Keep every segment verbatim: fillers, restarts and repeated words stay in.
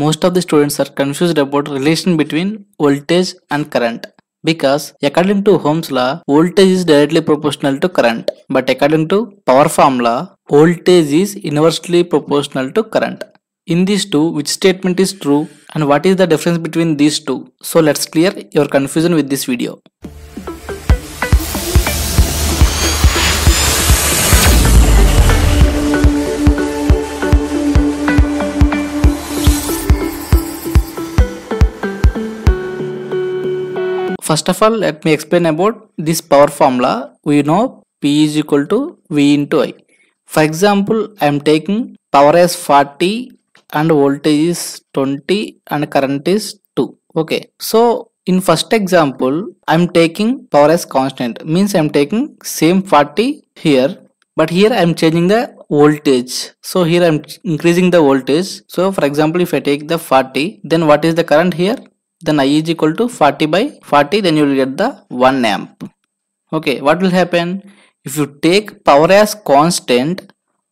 Most of the students are confused about relation between voltage and current, because according to Ohm's law, voltage is directly proportional to current, but according to power formula, voltage is inversely proportional to current. In these two, which statement is true and what is the difference between these two? So let's clear your confusion with this video. First of all, let me explain about this power formula. We know P is equal to V into I. For example, I am taking power as forty and voltage is twenty and current is two. Okay. So, in first example, I am taking power as constant. Means I am taking same forty here, but here I am changing the voltage. So, here I am increasing the voltage. So, for example, if I take the forty, then what is the current here? Then I is equal to forty by forty, then you will get the one amp. Okay, what will happen? If you take power as constant,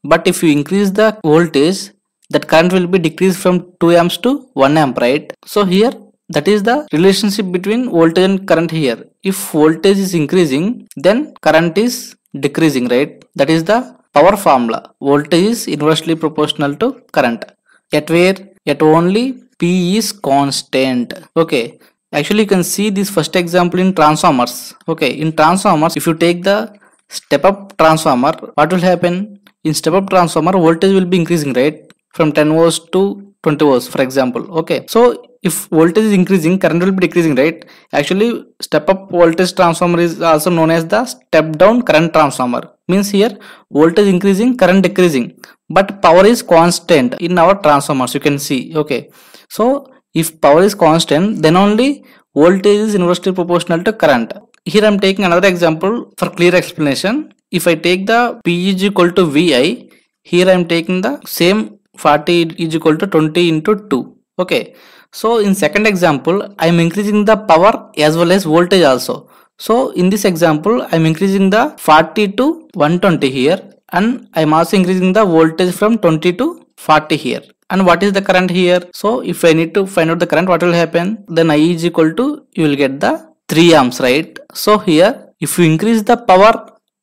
but if you increase the voltage, that current will be decreased from two amps to one amp, right? So here, that is the relationship between voltage and current here. If voltage is increasing, then current is decreasing, right? That is the power formula. Voltage is inversely proportional to current. Yet where? Yet only P is constant. Okay, actually you can see this first example in transformers. Okay, in transformers, if you take the step up transformer, what will happen? In step up transformer, voltage will be increasing, right? From ten volts to twenty volts, for example. Okay, so if voltage is increasing, current will be decreasing, right? Actually, step up voltage transformer is also known as the step down current transformer. Means here voltage increasing, current decreasing, but power is constant in our transformers, you can see. Okay, so if power is constant, then only voltage is inversely proportional to current. Here I am taking another example for clear explanation. If I take the P is equal to V I, here I am taking the same forty is equal to twenty into two. Okay, so in second example, I am increasing the power as well as voltage also. So in this example, I am increasing the forty to one twenty here, and I am also increasing the voltage from twenty to forty here. And what is the current here? So if I need to find out the current, what will happen? Then I is equal to, you will get the three amps, right? So here, if you increase the power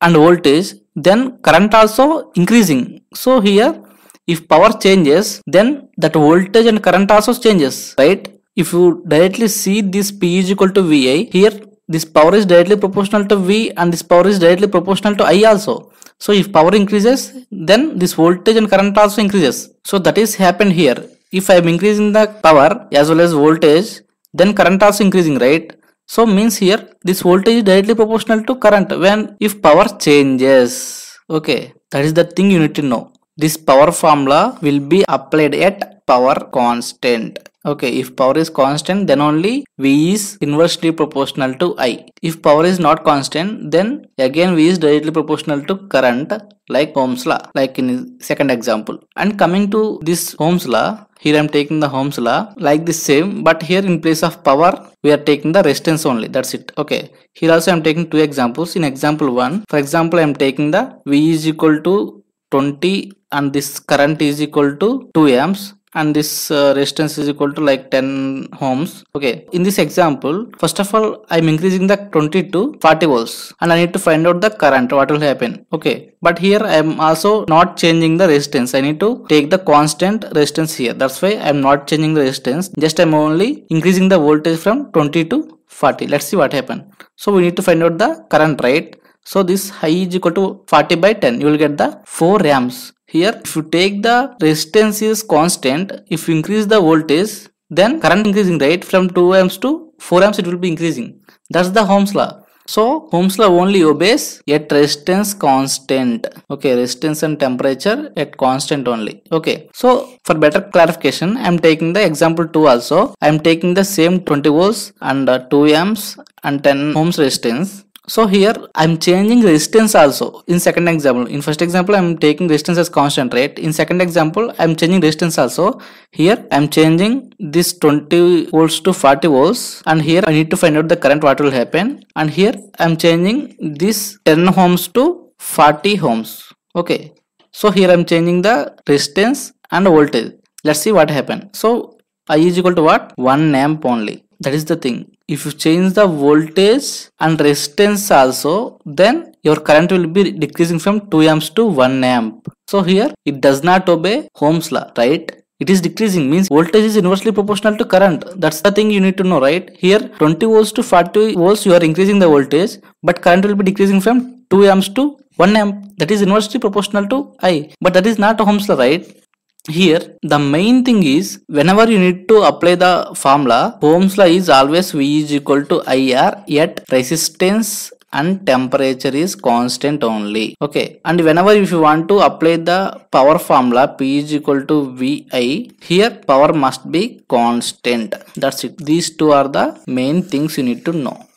and voltage, then current also increasing. So here, if power changes, then that voltage and current also changes, right? If you directly see this P is equal to V I, here this power is directly proportional to V and this power is directly proportional to I also. So if power increases, then this voltage and current also increases. So that is happened here. If I am increasing the power as well as voltage, then current also increasing, right? So means here this voltage is directly proportional to current when if power changes. Okay, that is the thing you need to know. This power formula will be applied at power constant. Okay, if power is constant, then only V is inversely proportional to I. If power is not constant, then again V is directly proportional to current, like Ohm's law, like in second example. And coming to this Ohm's law, here I am taking the Ohm's law, like the same, but here in place of power, we are taking the resistance only, that's it. Okay, here also I am taking two examples. In example one, for example, I am taking the V is equal to twenty and this current is equal to two amps. And this uh, resistance is equal to like ten ohms. Okay, in this example, first of all, I am increasing the twenty to forty volts and I need to find out the current, what will happen. Okay, but here I am also not changing the resistance. I need to take the constant resistance here. That's why I am not changing the resistance. Just I am only increasing the voltage from twenty to forty. Let's see what happens. So we need to find out the current, right? So this I is equal to forty by ten. You will get the four amps. Here, if you take the resistance is constant, if you increase the voltage, then current increasing, right? From two amps to four amps it will be increasing. That's the Ohm's law. So Ohm's law only obeys at resistance constant. Okay, resistance and temperature at constant only. Okay, so for better clarification, I am taking the example two also. I am taking the same twenty volts and two amps and ten ohms resistance. So here I am changing resistance also in second example. In first example I am taking resistance as constant, right? In second example I am changing resistance also. Here I am changing this twenty volts to forty volts, and here I need to find out the current, what will happen. And here I am changing this ten ohms to forty ohms. Okay, so here I am changing the resistance and voltage. Let's see what happens. So I is equal to what? one amp only. That is the thing. If you change the voltage and resistance also, then your current will be decreasing from two amps to one amp. So here it does not obey Ohm's law, right? It is decreasing, means voltage is inversely proportional to current. That's the thing you need to know, right? Here twenty volts to forty volts you are increasing the voltage, but current will be decreasing from two amps to one amp. That is inversely proportional to I. But that is not Ohm's law, right? Here the main thing is, whenever you need to apply the formula, Ohm's law is always V is equal to I R, yet resistance and temperature is constant only. Okay, and whenever if you want to apply the power formula, P is equal to V I, here power must be constant. That's it. These two are the main things you need to know.